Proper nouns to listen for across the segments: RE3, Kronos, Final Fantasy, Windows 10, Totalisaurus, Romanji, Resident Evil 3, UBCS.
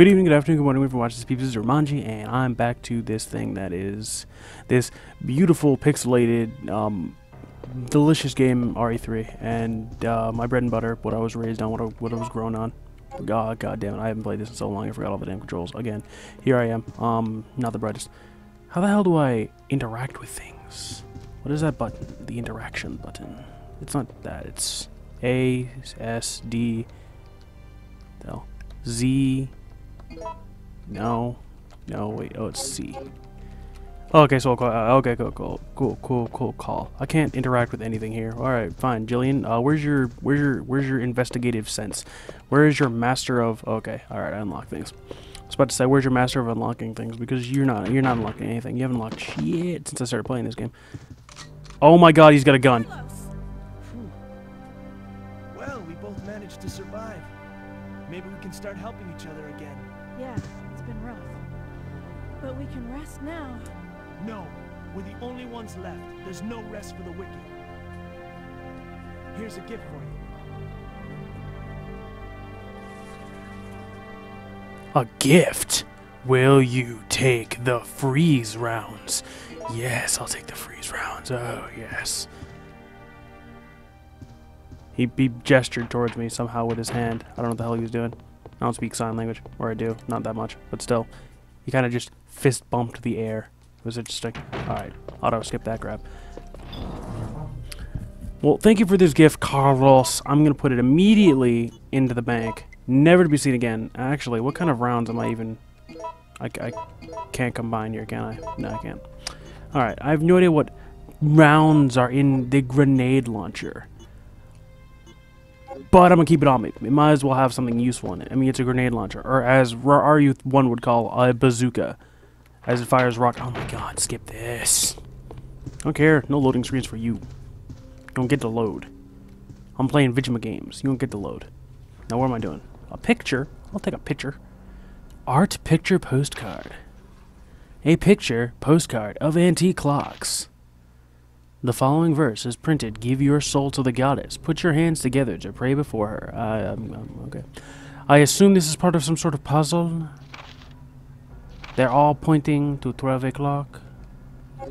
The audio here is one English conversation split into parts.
Good evening, good afternoon, good morning, for watching this peeps. This is Romanji, and I'm back to this thing that is this beautiful, pixelated, delicious game, RE3, and my bread and butter, what I was raised on, what I was grown on. God damn it, I haven't played this in so long, I forgot all the damn controls. Again, here I am, not the brightest. How the hell do I interact with things? What is that button? The interaction button. It's not that, it's A, S, D, L, Z, no, wait, oh, it's C. Okay, so okay, cool call. I can't interact with anything here. All right, fine. Jillian, where's your investigative sense? Where is your master of? Okay, all right, I unlock things. I was about to say, where's your master of unlocking things? Because you're not unlocking anything. You haven't unlocked shit since I started playing this game. Oh my God, he's got a gun. Well, we both managed to survive. Maybe we can start helping each other again. Yeah, it's been rough. But we can rest now. No, we're the only ones left. There's no rest for the wicked. Here's a gift for you. A gift? Will you take the freeze rounds? Yes, I'll take the freeze rounds. Oh, yes. He gestured towards me somehow with his hand. I don't know what the hell he was doing. I don't speak sign language. Or I do. Not that much. But still. He kind of just fist bumped the air. It was interesting. Alright. Auto skip that grab. Well, thank you for this gift, Kronos. I'm going to put it immediately into the bank. Never to be seen again. Actually, what kind of rounds am I even... I can't combine here, can I? No, I can't. Alright. I have no idea what rounds are in the grenade launcher. But I'm gonna keep it on me. It might as well have something useful in it. I mean, it's a grenade launcher, or as RE1 would call a bazooka, as it fires rock. Oh my God! Skip this. I don't care. No loading screens for you. You don't get to load. I'm playing Vigima games. You don't get to load. Now what am I doing? A picture. I'll take a picture. Art picture postcard. A picture postcard of antique clocks. The following verse is printed. Give your soul to the goddess. Put your hands together to pray before her. Okay. I assume this is part of some sort of puzzle. They're all pointing to 12 o'clock.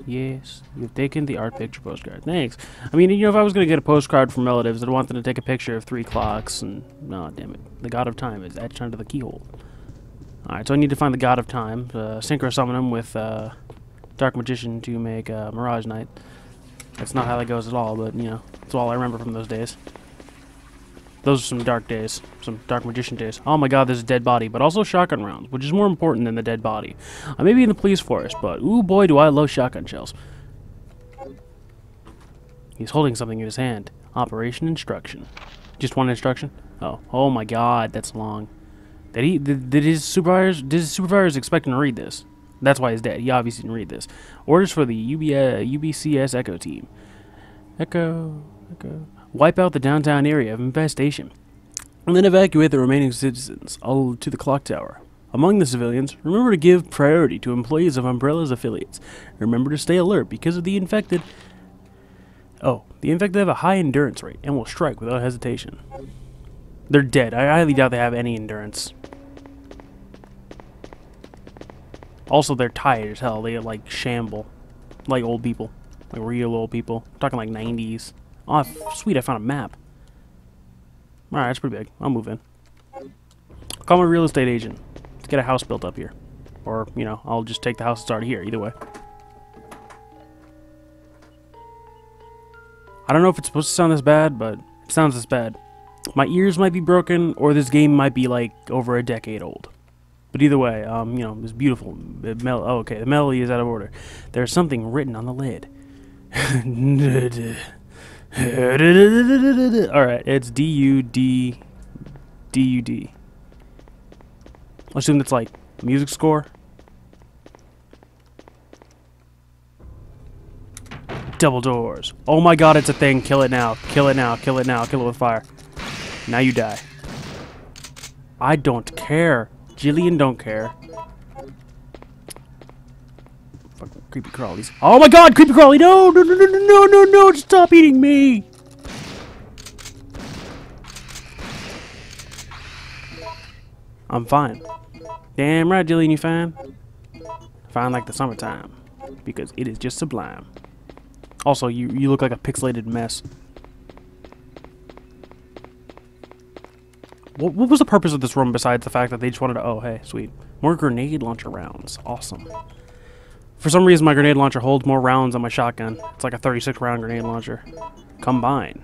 Yes. You've taken the art picture postcard. Thanks. I mean, you know, if I was going to get a postcard from relatives, I'd want them to take a picture of 3 clocks and... Nah, damn it. The god of time is etched under the keyhole. Alright, so I need to find the god of time. Synchro summon him with Dark Magician to make Mirage Knight. That's not how that goes at all, but, you know, it's all I remember from those days. Those are some dark days. Some Dark Magician days. Oh my God, there's a dead body, but also shotgun rounds, which is more important than the dead body. I may be in the police force, but ooh boy do I love shotgun shells. He's holding something in his hand. Operation instruction. Just one instruction? Oh. Oh my God, that's long. Did his supervisors expect him to read this? That's why he's dead. He obviously didn't read this. Orders for the UBCS Echo team. Echo. Wipe out the downtown area of infestation. And then evacuate the remaining citizens all to the clock tower. Among the civilians, remember to give priority to employees of Umbrella's affiliates. Remember to stay alert because of the infected... Oh, the infected have a high endurance rate and will strike without hesitation. They're dead. I highly doubt they have any endurance. Also, they're tired as hell. They, like, shamble. Like old people. Like real old people. I'm talking like 90s. Oh, sweet, I found a map. Alright, that's pretty big. I'll move in. Call my real estate agent. Let's get a house built up here. Or, you know, I'll just take the house that's already here. Either way. I don't know if it's supposed to sound this bad, but it sounds this bad. My ears might be broken, or this game might be, like, over a decade old. But either way, you know, it's beautiful. Oh, okay, the melody is out of order. There's something written on the lid. Alright, it's D-U-D. I assume that's like music score. Double doors. Oh my God, it's a thing. Kill it now. Kill it now. Kill it now. Kill it with fire. Now you die. I don't care. Jillian don't care. Fucking creepy crawlies. Oh my God, creepy crawly! No! Stop eating me! I'm fine. Damn right, Jillian, you fine? Fine like the summertime, because it is just sublime. Also, you look like a pixelated mess. What was the purpose of this room besides the fact that they just wanted to... Oh, hey, sweet. More grenade launcher rounds. Awesome. For some reason, my grenade launcher holds more rounds than my shotgun. It's like a 36-round grenade launcher. Combine.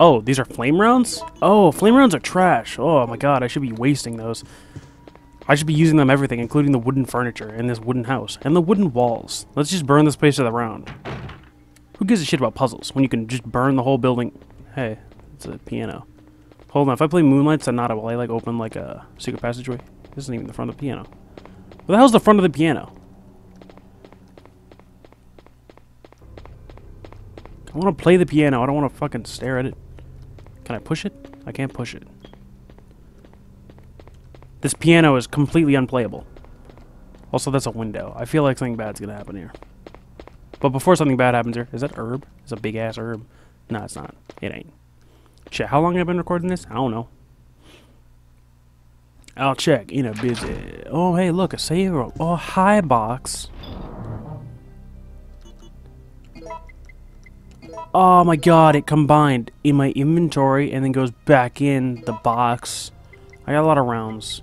Oh, these are flame rounds? Oh, flame rounds are trash. Oh, my God. I should be wasting those. I should be using them everything, including the wooden furniture in this wooden house. And the wooden walls. Let's just burn this place to the ground. Who gives a shit about puzzles when you can just burn the whole building? Hey, it's a piano. Hold on, if I play Moonlight Sonata, will I, like, open, like, a secret passageway? This isn't even the front of the piano. What the hell's the front of the piano? I want to play the piano. I don't want to fucking stare at it. Can I push it? I can't push it. This piano is completely unplayable. Also, that's a window. I feel like something bad's gonna happen here. But before something bad happens here... Is that herb? It's a big-ass herb. No, it's not. It ain't. Shit, how long have I been recording this? I don't know. I'll check in a busy. Oh, hey, look, a save room. Oh, hi, box. Oh my God, it combined in my inventory and then goes back in the box. I got a lot of rounds.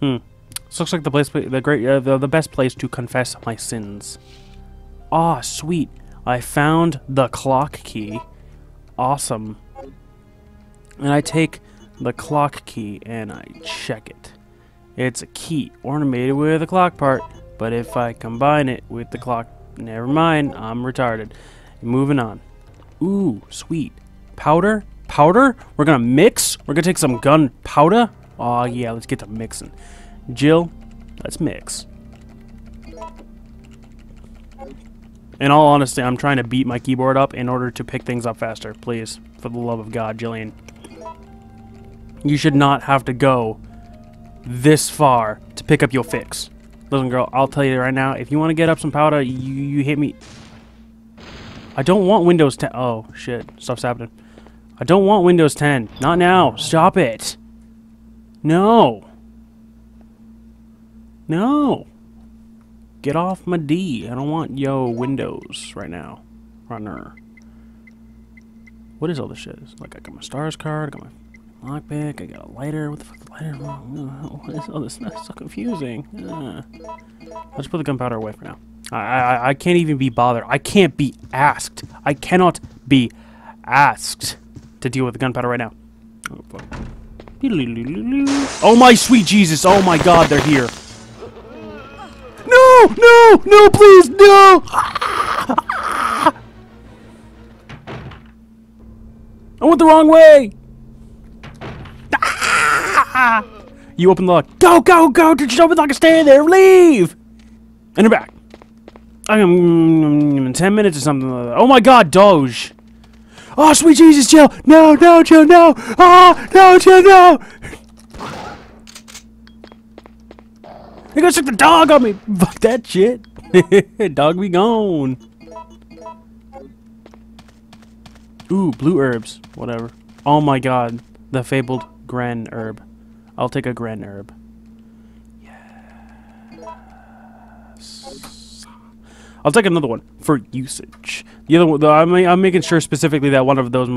This looks like the place, the best place to confess my sins. Ah, sweet. I found the clock key. Awesome. And I take the clock key and I check it. It's a key ornamented with a clock part, but if I combine it with the clock... Never mind, I'm retarded. Moving on. Ooh, sweet. Powder? Powder? We're gonna mix? We're gonna take some gunpowder? Aw, yeah, let's get to mixing. Jill, let's mix. In all honesty, I'm trying to beat my keyboard up in order to pick things up faster. Please, for the love of God, Jillian. You should not have to go this far to pick up your fix. Listen, girl, I'll tell you right now, if you want to get up some powder, you hit me. I don't want Windows 10. Oh, shit. Stuff's happening. I don't want Windows 10. Not now. Stop it. No. No. Get off my D. I don't want yo Windows right now. Runner. What is all this shit? Like, I got my stars card, I got my lockpick, I got a lighter. What the fuck is the lighter? What is all this? That's so confusing. I'll just put the gunpowder away for now. I can't even be bothered. I can't be asked. I cannot be asked to deal with the gunpowder right now. Oh, fuck. Oh, my sweet Jesus. Oh, my God, they're here. No, no, no, please, no! I went the wrong way! You open the lock. Go, go, go! Did you open the lock and stay there? Leave! And they're back. I am in 10 minutes or something like that. Oh my God, Doge! Oh, sweet Jesus, Jill! No, no, Jill, no! Ah, no, Jill, no! They're gonna stick the dog on me! Fuck that shit! Dog be gone! Ooh, blue herbs. Whatever. Oh my God. The fabled Gren herb. I'll take a Gren herb. Yes. I'll take another one for usage. The other one, I'm making sure specifically that one of those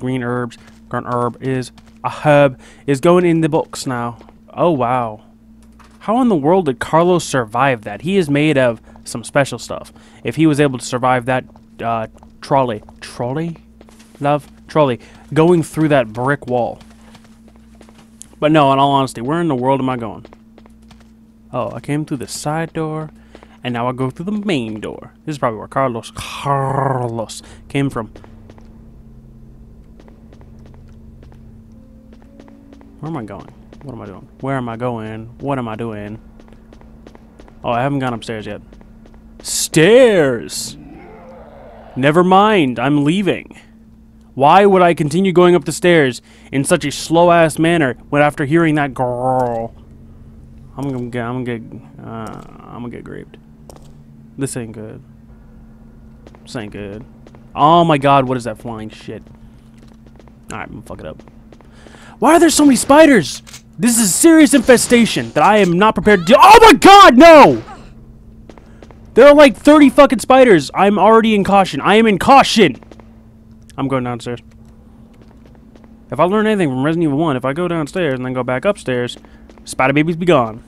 Gren herb is a herb is going in the books now. Oh wow. How in the world did Carlos survive that? He is made of some special stuff. If he was able to survive that trolley going through that brick wall. But no, in all honesty, where in the world am I going? Oh, I came through the side door, and now I go through the main door. This is probably where Carlos came from. Where am I going? What am I doing? Where am I going? What am I doing? Oh, I haven't gone upstairs yet. Stairs! Never mind, I'm leaving. Why would I continue going up the stairs in such a slow-ass manner when after hearing that girl? I'm gonna get grieved. This ain't good. This ain't good. Oh my God, what is that flying shit? Alright, I'm gonna fuck it up. Why are there so many spiders? This is a serious infestation that I am not prepared to do. Oh my god, no! There are like 30 fucking spiders. I'm already in caution. I am in caution! I'm going downstairs. If I learn anything from Resident Evil 1, if I go downstairs and then go back upstairs, spider babies be gone.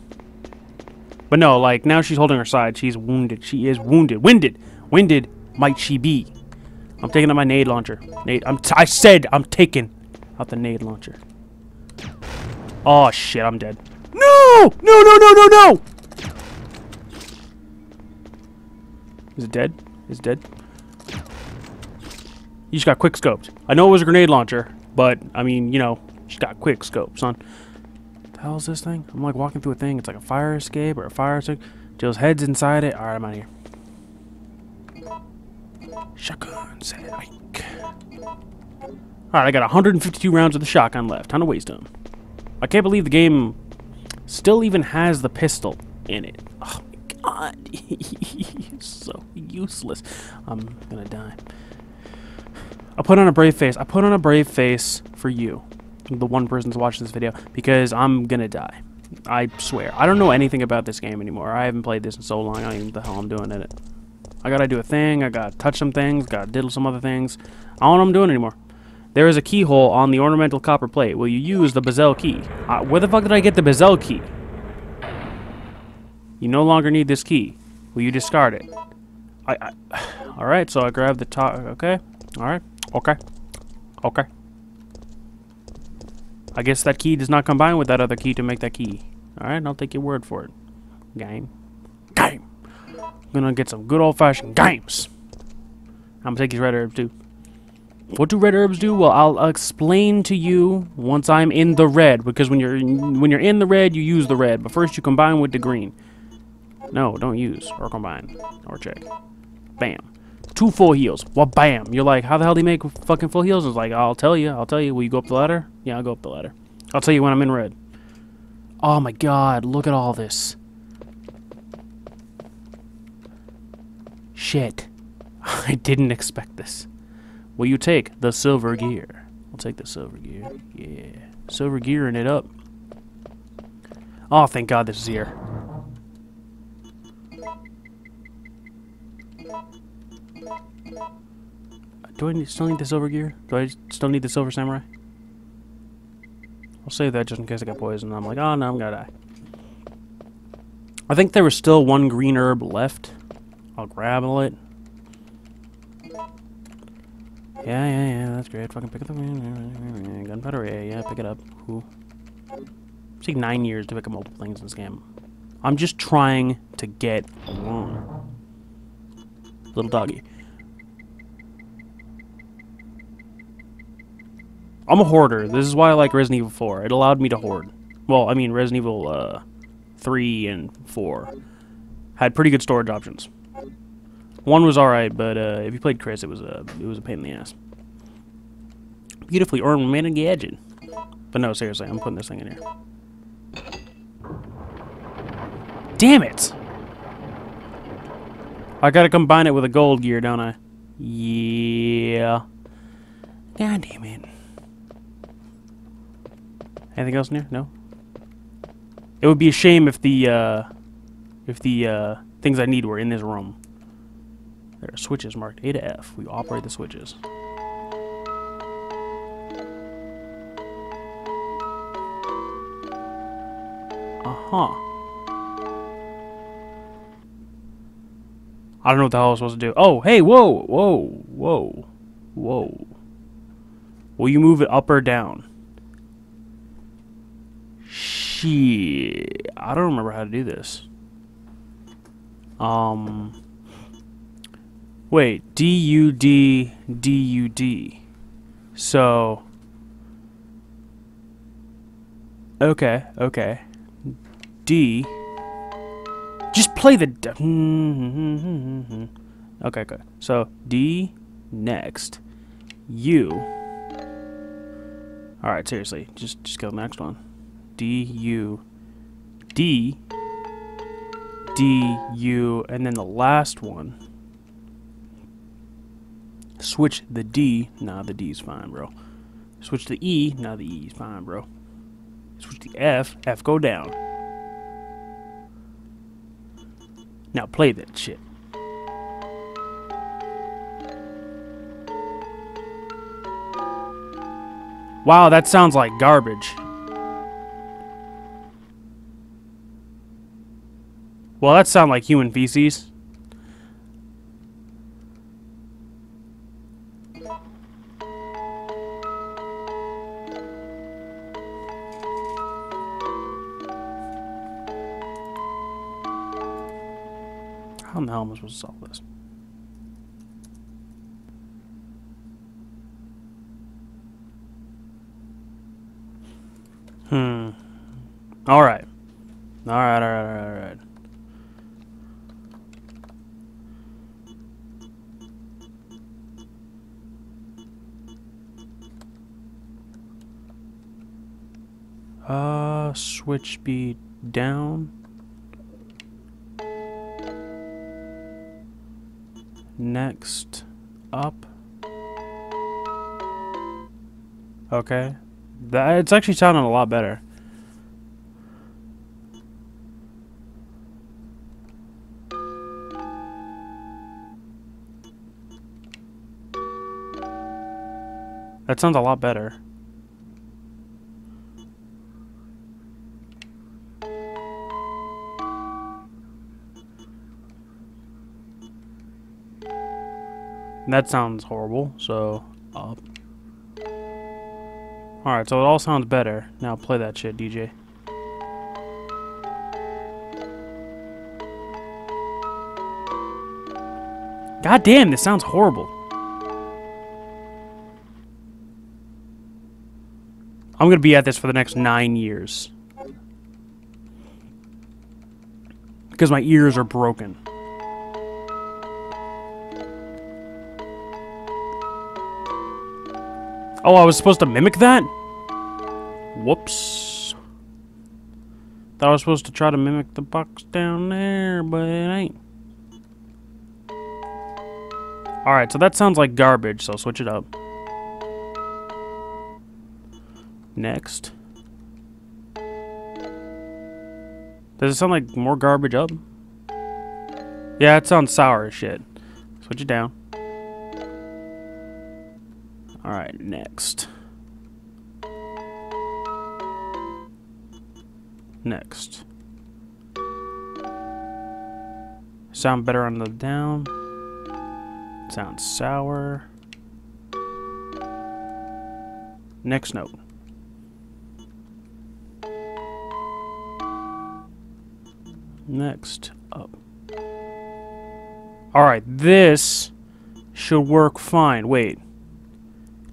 But no, like, now she's holding her side. She's wounded. She is wounded. Winded. Winded might she be. I'm taking out my nade launcher. Nade. I said I'm taking out the nade launcher. Oh, shit. I'm dead. No! No, no, no, no, no! Is it dead? Is it dead? You just got quick scoped. I know it was a grenade launcher, but, I mean, you know, she got quick scope, son. What the hell is this thing? I'm, like, walking through a thing. It's like a fire escape or a fire escape. Jill's head's inside it. Alright, I'm out of here. Shotgun, set it, Ike. Alright, I got 152 rounds of the shotgun left. Time to waste them. I can't believe the game still even has the pistol in it. Oh, my God. It's so useless. I'm gonna die. I put on a brave face. I put on a brave face for you, the one person that's watching this video, because I'm gonna die. I swear. I don't know anything about this game anymore. I haven't played this in so long. I don't even know what the hell I'm doing in it. I gotta do a thing. I gotta touch some things. Gotta diddle some other things. I don't know what I'm doing anymore. There is a keyhole on the ornamental copper plate. Will you use the bezel key? Where the fuck did I get the bezel key? You no longer need this key. Will you discard it? Alright, so I grabbed the top. Okay. Alright. Okay. Okay. I guess that key does not combine with that other key to make that key. Alright, I'll take your word for it. Game. Game! I'm gonna get some good old-fashioned games. I'm gonna take these red herbs, too. What do red herbs do? Well, I'll explain to you once I'm in the red, because when you're in the red, you use the red, but first you combine with the green. No, don't use, or combine, or check. Bam. 2 full heals. Well, bam. You're like, how the hell do you make fucking full heals? It's like, I'll tell you. I'll tell you. Will you go up the ladder? Yeah, I'll go up the ladder. I'll tell you when I'm in red. Oh my god, look at all this. Shit. I didn't expect this. Will you take the silver gear? I'll take the silver gear. Yeah. Silver gearing it up. Oh, thank god this is here. Do I still need the silver gear? Do I still need the silver samurai? I'll save that just in case I got poisoned. I'm like, oh no, I'm gonna die. I think there was still one green herb left. I'll grab it. Yeah, that's great. Fucking pick it up. Gunpowder, yeah, pick it up. Ooh. It's like 9 years to pick up multiple things in this game. I'm just trying to get along. Little doggy. I'm a hoarder. This is why I like Resident Evil 4. It allowed me to hoard. Well, I mean, Resident Evil 3 and 4 had pretty good storage options. 1 was alright, but if you played Chris, it was a pain in the ass. Beautifully ornamented gadget. But no, seriously, I'm putting this thing in here. Damn it! I gotta combine it with a gold gear, don't I? Yeah. God damn it. Anything else in here? No. It would be a shame if the things I need were in this room. There are switches marked A to F. We operate the switches. Uh-huh. I don't know what the hell I was supposed to do. Oh, hey, whoa, whoa, whoa, whoa. Will you move it up or down? Shit. I don't remember how to do this. Wait, D-U-D, D-U-D. So. Okay, okay. D. Just play the... Okay, okay. So, D, next, U. Alright, seriously. Just go to the next one. D, U, D, D, U, and then the last one. Switch the D. Nah, the D's fine, bro. Switch to E. Now the E is fine, bro. Switch to F. F go down. Now play that shit. Wow, that sounds like garbage. Well, that sounds like human feces. How in the hell am I supposed to solve this? Alright. Alright. Switch speed down. Next up. Okay. It's actually sounding a lot better. That sounds a lot better. That sounds horrible, so up. Alright, so it all sounds better. Now play that shit, DJ. God damn, this sounds horrible. I'm gonna be at this for the next 9 years. Because my ears are broken. Oh, I was supposed to mimic that? Whoops. Thought I was supposed to try to mimic the box down there, but it ain't. Alright, so that sounds like garbage, so switch it up. Next. Does it sound like more garbage up? Yeah, it sounds sour as shit. Switch it down. Alright, next. Next. Sound better on the down. Sounds sour. Next note. Next up. Alright, this should work fine. Wait.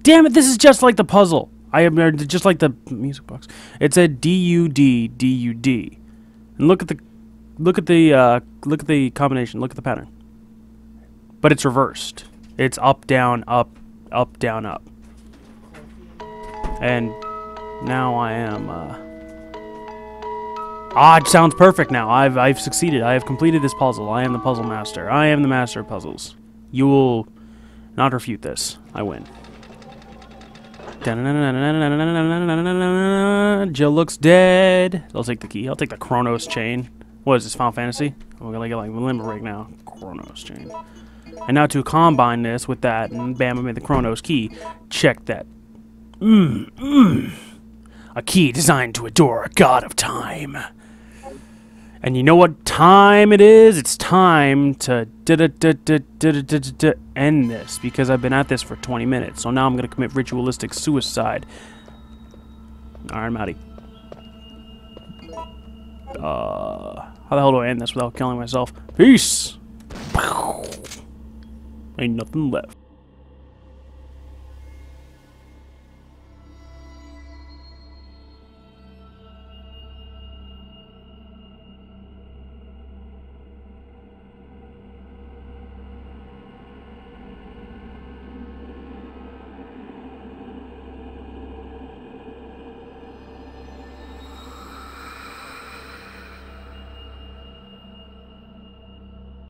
Damn it, this is just like the puzzle. I am just like the music box. It said D-U-D-D-U-D. And look at the combination, look at the pattern. But it's reversed. It's up, down, up, up, down, up. And now I am it sounds perfect now. I've succeeded. I have completed this puzzle. I am the puzzle master. I am the master of puzzles. You will not refute this. I win. Jill looks dead. I'll take the key. I'll take the Kronos chain. What is this, Final Fantasy? We're gonna get like limbo right now. Kronos chain. And now to combine this with that, and bam, I made the Kronos key. Check that. A key designed to adore a god of time. And you know what time it is? It's time to end this, because I've been at this for 20 minutes. So now I'm going to commit ritualistic suicide. Alright, I'm outie. How the hell do I end this without killing myself? Peace! Ain't nothing left.